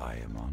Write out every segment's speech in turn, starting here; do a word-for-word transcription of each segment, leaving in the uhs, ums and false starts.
I am honored.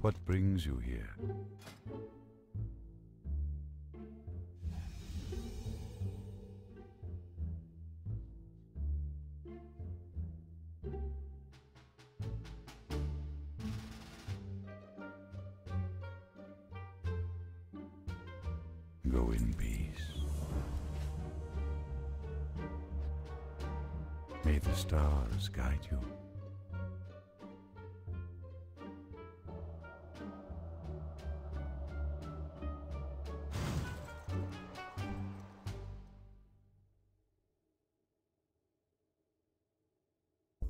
What brings you here? Go in peace. May the stars guide you.